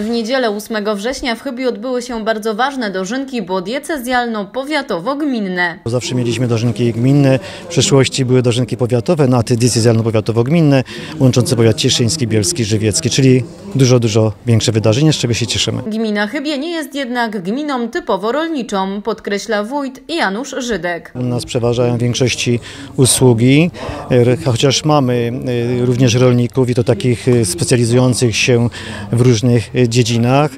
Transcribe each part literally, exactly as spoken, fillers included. W niedzielę ósmego września w Chybiu odbyły się bardzo ważne dożynki, bo diecezjalno-powiatowo-gminne. Zawsze mieliśmy dożynki gminne, w przyszłości były dożynki powiatowe, no a te diecezjalno-powiatowo-gminne, łączące powiat cieszyński, bielski, żywiecki, czyli dużo, dużo większe wydarzenie, z czego się cieszymy. Gmina Chybie nie jest jednak gminą typowo rolniczą, podkreśla wójt Janusz Żydek. U nas przeważają w większości usługi, chociaż mamy również rolników i to takich specjalizujących się w różnych dziedzinach.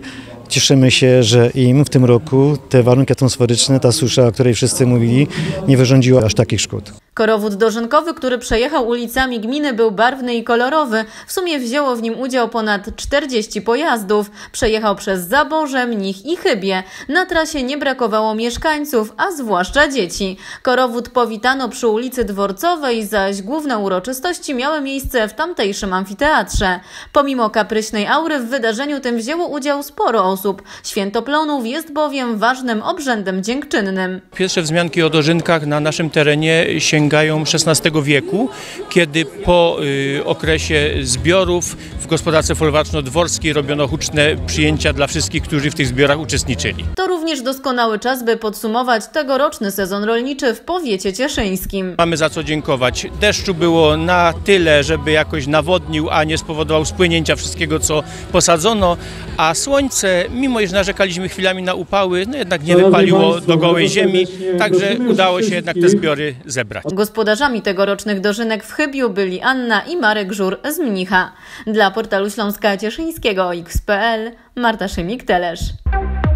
Cieszymy się, że im w tym roku te warunki atmosferyczne, ta susza, o której wszyscy mówili, nie wyrządziła aż takich szkód. Korowód dożynkowy, który przejechał ulicami gminy, był barwny i kolorowy. W sumie wzięło w nim udział ponad czterdzieści pojazdów. Przejechał przez Zaborze, Mnich i Chybie. Na trasie nie brakowało mieszkańców, a zwłaszcza dzieci. Korowód powitano przy ulicy Dworcowej, zaś główne uroczystości miały miejsce w tamtejszym amfiteatrze. Pomimo kapryśnej aury w wydarzeniu tym wzięło udział sporo osób. Święto Plonów jest bowiem ważnym obrzędem dziękczynnym. Pierwsze wzmianki o dożynkach na naszym terenie się sięgają szesnastego wieku, kiedy po y, okresie zbiorów w gospodarce folwarczno-dworskiej robiono huczne przyjęcia dla wszystkich, którzy w tych zbiorach uczestniczyli. To również doskonały czas, by podsumować tegoroczny sezon rolniczy w powiecie cieszyńskim. Mamy za co dziękować. Deszczu było na tyle, żeby jakoś nawodnił, a nie spowodował spłynięcia wszystkiego, co posadzono, a słońce, mimo iż narzekaliśmy chwilami na upały, no jednak nie wypaliło do gołej ziemi, także udało się jednak te zbiory zebrać. Gospodarzami tegorocznych dożynek w Chybiu byli Anna i Marek Żur z Mnicha. Dla portalu Śląska Cieszyńskiego X kropka pe el Marta Szymik-Telesz.